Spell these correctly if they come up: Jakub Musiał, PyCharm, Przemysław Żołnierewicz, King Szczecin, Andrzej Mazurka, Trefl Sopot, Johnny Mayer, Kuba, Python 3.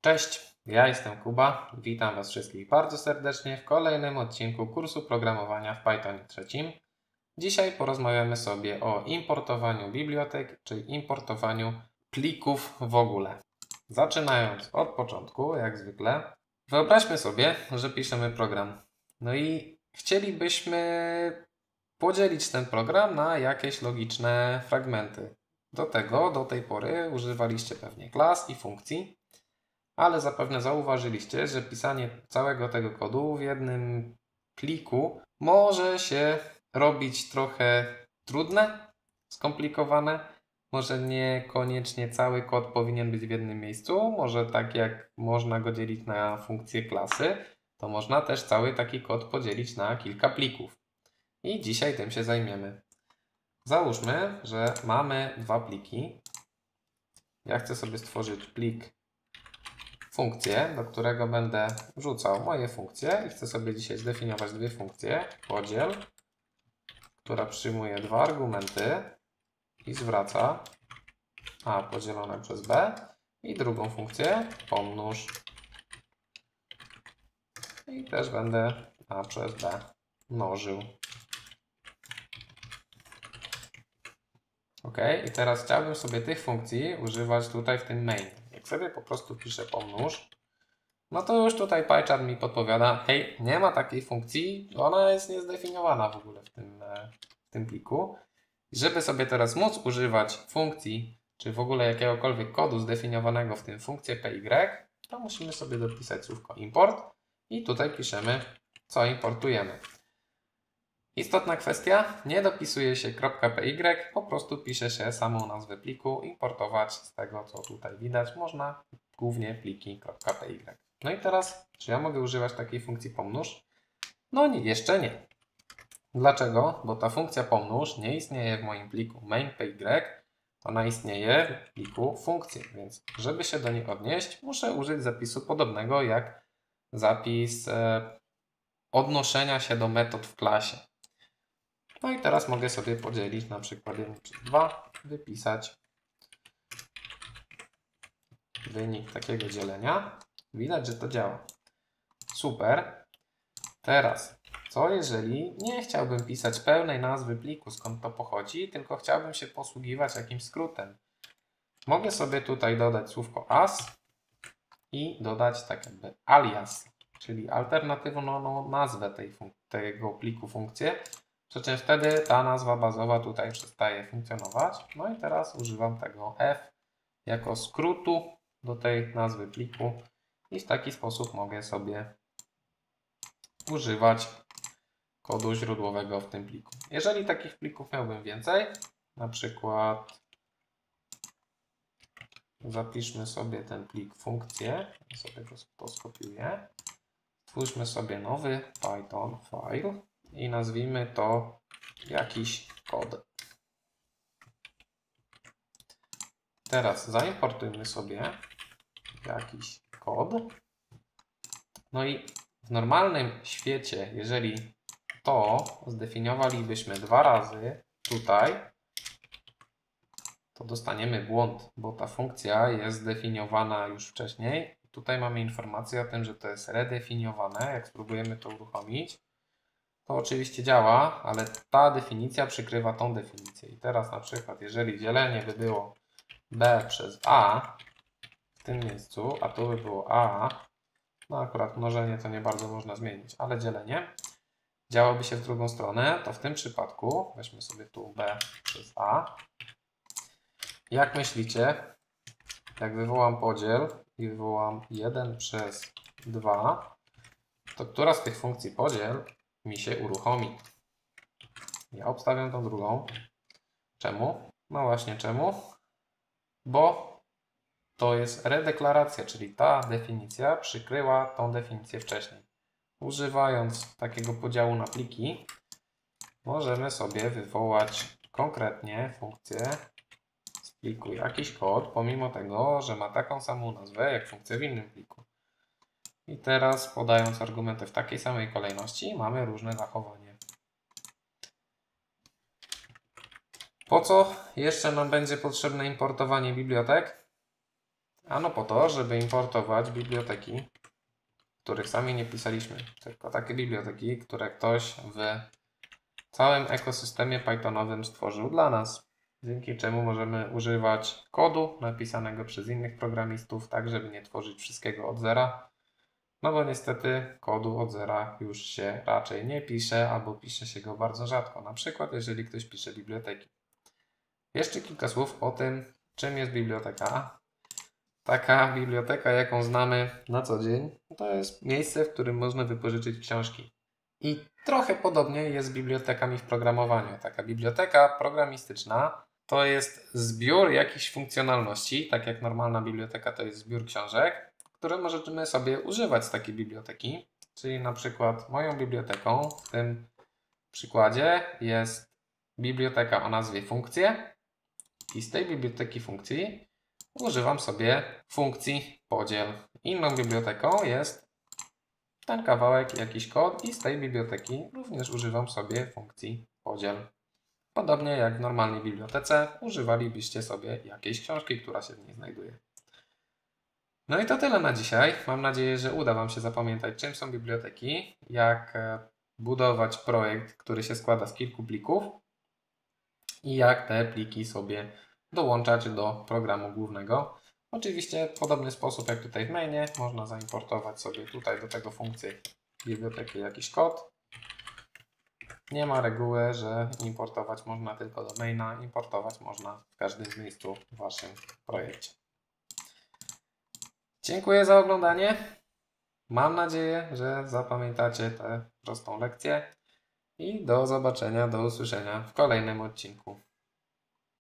Cześć, ja jestem Kuba, witam Was wszystkich bardzo serdecznie w kolejnym odcinku kursu programowania w Pythonie 3. Dzisiaj porozmawiamy sobie o importowaniu bibliotek, czyli importowaniu plików w ogóle. Zaczynając od początku, jak zwykle, wyobraźmy sobie, że piszemy program. No i chcielibyśmy podzielić ten program na jakieś logiczne fragmenty. Do tego do tej pory używaliście pewnie klas i funkcji, ale zapewne zauważyliście, że pisanie całego tego kodu w jednym pliku może się robić trochę trudne, skomplikowane. Może niekoniecznie cały kod powinien być w jednym miejscu, może tak jak można go dzielić na funkcje klasy, to można też cały taki kod podzielić na kilka plików. I dzisiaj tym się zajmiemy. Załóżmy, że mamy dwa pliki. Ja chcę sobie stworzyć plik funkcje, do którego będę wrzucał moje funkcje i chcę sobie dzisiaj zdefiniować dwie funkcje. Podziel, która przyjmuje dwa argumenty i zwraca a podzielone przez b i drugą funkcję pomnóż i też będę a przez b mnożył. Ok, i teraz chciałbym sobie tych funkcji używać tutaj w tym main. Jak sobie po prostu piszę pomnóż, no to już tutaj PyCharm mi podpowiada, hej, nie ma takiej funkcji, ona jest niezdefiniowana w ogóle w tym pliku. Żeby sobie teraz móc używać funkcji, czy w ogóle jakiegokolwiek kodu zdefiniowanego w tym funkcję py, to musimy sobie dopisać słówko import i tutaj piszemy, co importujemy. Istotna kwestia, nie dopisuje się .py, po prostu pisze się samą nazwę pliku, importować z tego, co tutaj widać, można głównie pliki .py. No i teraz, czy ja mogę używać takiej funkcji pomnóż? No nie, jeszcze nie. Dlaczego? Bo ta funkcja pomnóż nie istnieje w moim pliku main py, ona istnieje w pliku funkcje, więc żeby się do niej odnieść, muszę użyć zapisu podobnego jak zapis odnoszenia się do metod w klasie. No i teraz mogę sobie podzielić na przykład 1 przez 2, wypisać wynik takiego dzielenia. Widać, że to działa. Super. Teraz, co jeżeli nie chciałbym pisać pełnej nazwy pliku, skąd to pochodzi, tylko chciałbym się posługiwać jakimś skrótem. Mogę sobie tutaj dodać słówko as i dodać tak jakby alias, czyli alternatywną nazwę tego pliku funkcję. Przy czym wtedy ta nazwa bazowa tutaj przestaje funkcjonować. No i teraz używam tego f jako skrótu do tej nazwy pliku i w taki sposób mogę sobie używać kodu źródłowego w tym pliku. Jeżeli takich plików miałbym więcej, na przykład zapiszmy sobie ten plik funkcję, sobie to skopiuję, stwórzmy sobie nowy Python file i nazwijmy to jakiś kod. Teraz zaimportujmy sobie jakiś kod. No i w normalnym świecie, jeżeli to zdefiniowalibyśmy dwa razy tutaj, to dostaniemy błąd, bo ta funkcja jest zdefiniowana już wcześniej. Tutaj mamy informację o tym, że to jest redefiniowane. Jak spróbujemy to uruchomić, to oczywiście działa, ale ta definicja przykrywa tą definicję. I teraz na przykład, jeżeli dzielenie by było b przez a w tym miejscu, a tu by było a, no akurat mnożenie to nie bardzo można zmienić, ale dzielenie działoby się w drugą stronę, to w tym przypadku weźmy sobie tu b przez a. Jak myślicie, jak wywołam podziel i wywołam 1 przez 2, to która z tych funkcji podziel mi się uruchomi? Ja obstawiam tą drugą. Czemu? No właśnie czemu? Bo to jest redeklaracja, czyli ta definicja przykryła tą definicję wcześniej. Używając takiego podziału na pliki możemy sobie wywołać konkretnie funkcję z pliku jakiś kod, pomimo tego, że ma taką samą nazwę jak funkcja w innym pliku. I teraz podając argumenty w takiej samej kolejności mamy różne zachowanie. Po co jeszcze nam będzie potrzebne importowanie bibliotek? Ano po to, żeby importować biblioteki, których sami nie pisaliśmy, tylko takie biblioteki, które ktoś w całym ekosystemie Pythonowym stworzył dla nas, dzięki czemu możemy używać kodu napisanego przez innych programistów, tak żeby nie tworzyć wszystkiego od zera, no bo niestety kodu od zera już się raczej nie pisze, albo pisze się go bardzo rzadko, na przykład jeżeli ktoś pisze biblioteki. Jeszcze kilka słów o tym, czym jest biblioteka. Taka biblioteka, jaką znamy na co dzień, to jest miejsce, w którym można wypożyczyć książki. I trochę podobnie jest z bibliotekami w programowaniu. Taka biblioteka programistyczna to jest zbiór jakichś funkcjonalności, tak jak normalna biblioteka to jest zbiór książek, które możemy sobie używać z takiej biblioteki. Czyli na przykład moją biblioteką w tym przykładzie jest biblioteka o nazwie funkcje i z tej biblioteki funkcji używam sobie funkcji podziel. Inną biblioteką jest ten kawałek, jakiś kod i z tej biblioteki również używam sobie funkcji podziel. Podobnie jak w normalnej bibliotece używalibyście sobie jakiejś książki, która się w niej znajduje. No i to tyle na dzisiaj. Mam nadzieję, że uda Wam się zapamiętać, czym są biblioteki, jak budować projekt, który się składa z kilku plików i jak te pliki sobie dołączać do programu głównego. Oczywiście w podobny sposób jak tutaj w mainie można zaimportować sobie tutaj do tego funkcji biblioteki jakiś kod. Nie ma reguły, że importować można tylko do maina, importować można w każdym miejscu w Waszym projekcie. Dziękuję za oglądanie. Mam nadzieję, że zapamiętacie tę prostą lekcję i do zobaczenia, do usłyszenia w kolejnym odcinku.